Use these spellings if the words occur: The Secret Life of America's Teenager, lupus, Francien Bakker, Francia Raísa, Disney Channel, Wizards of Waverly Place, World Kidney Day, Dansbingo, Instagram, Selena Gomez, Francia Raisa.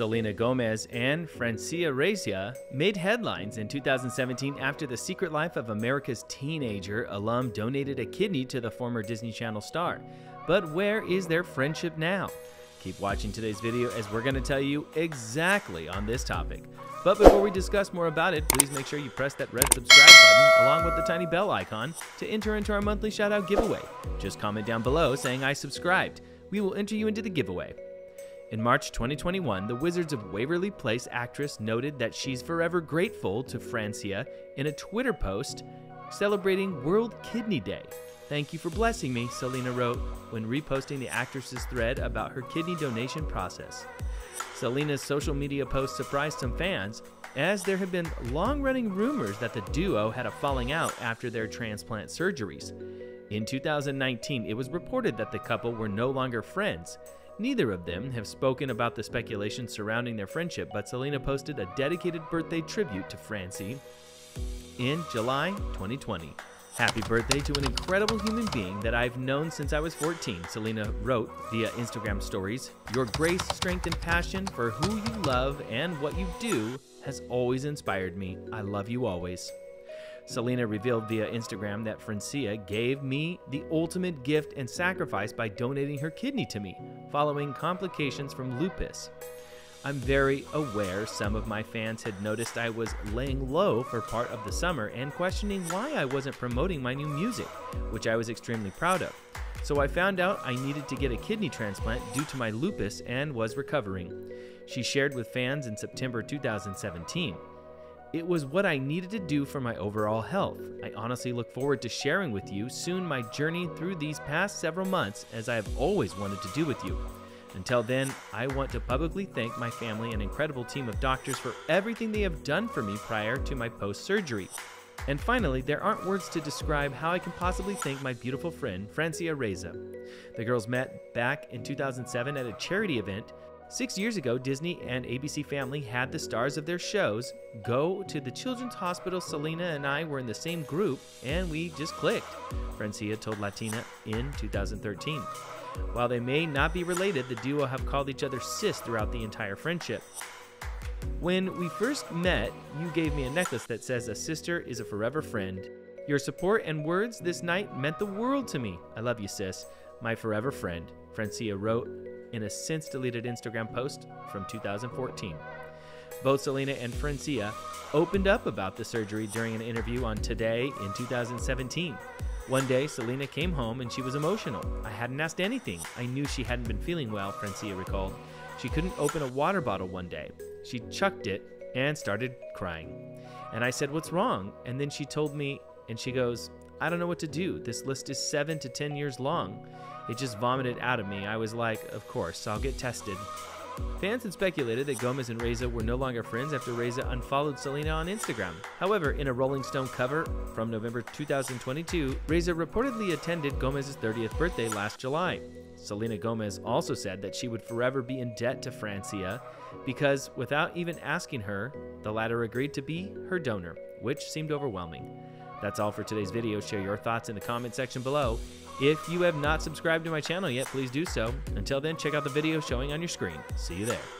Selena Gomez and Francia Raisa made headlines in 2017 after The Secret Life of America's Teenager alum donated a kidney to the former Disney Channel star. But where is their friendship now? Keep watching today's video as we're going to tell you exactly on this topic. But before we discuss more about it, please make sure you press that red subscribe button along with the tiny bell icon to enter into our monthly shout-out giveaway. Just comment down below saying I subscribed. We will enter you into the giveaway. In March 2021, the Wizards of Waverly Place actress noted that she's forever grateful to Francia in a Twitter post celebrating World Kidney Day. "Thank you for blessing me," Selena wrote when reposting the actress's thread about her kidney donation process. Selena's social media post surprised some fans, as there have been long-running rumors that the duo had a falling out after their transplant surgeries. In 2019, it was reported that the couple were no longer friends. Neither of them have spoken about the speculation surrounding their friendship, but Selena posted a dedicated birthday tribute to Francia in July 2020. "Happy birthday to an incredible human being that I've known since I was 14, Selena wrote via Instagram stories. "Your grace, strength, and passion for who you love and what you do has always inspired me. I love you always." Selena revealed via Instagram that Francia gave me the ultimate gift and sacrifice by donating her kidney to me, following complications from lupus. "I'm very aware some of my fans had noticed I was laying low for part of the summer and questioning why I wasn't promoting my new music, which I was extremely proud of. So I found out I needed to get a kidney transplant due to my lupus and was recovering," she shared with fans in September 2017. "It was what I needed to do for my overall health. I honestly look forward to sharing with you soon my journey through these past several months, as I have always wanted to do with you. Until then, I want to publicly thank my family and incredible team of doctors for everything they have done for me prior to my post-surgery. And finally, there aren't words to describe how I can possibly thank my beautiful friend, Francia Raisa." The girls met back in 2007 at a charity event. 6 years ago, Disney and ABC Family had the stars of their shows go to the Children's Hospital. "Selena and I were in the same group, and we just clicked," Francia told Latina in 2013. While they may not be related, the duo have called each other sis throughout the entire friendship. "When we first met, you gave me a necklace that says a sister is a forever friend. Your support and words this night meant the world to me. I love you, sis, my forever friend," Francia wrote in a since-deleted Instagram post from 2014. Both Selena and Francia opened up about the surgery during an interview on Today in 2017. "One day, Selena came home and she was emotional. I hadn't asked anything. I knew she hadn't been feeling well," Francia recalled. "She couldn't open a water bottle one day. She chucked it and started crying. And I said, 'What's wrong?' And then she told me, and she goes, 'I don't know what to do. This list is 7 to 10 years long. It just vomited out of me. I was like, of course, I'll get tested.'" Fans had speculated that Gomez and Raisa were no longer friends after Raisa unfollowed Selena on Instagram. However, in a Rolling Stone cover from November 2022, Raisa reportedly attended Gomez's 30th birthday last July. Selena Gomez also said that she would forever be in debt to Francia because, without even asking her, the latter agreed to be her donor, which seemed overwhelming. That's all for today's video. Share your thoughts in the comment section below. If you have not subscribed to my channel yet, please do so. Until then, check out the video showing on your screen. See you there.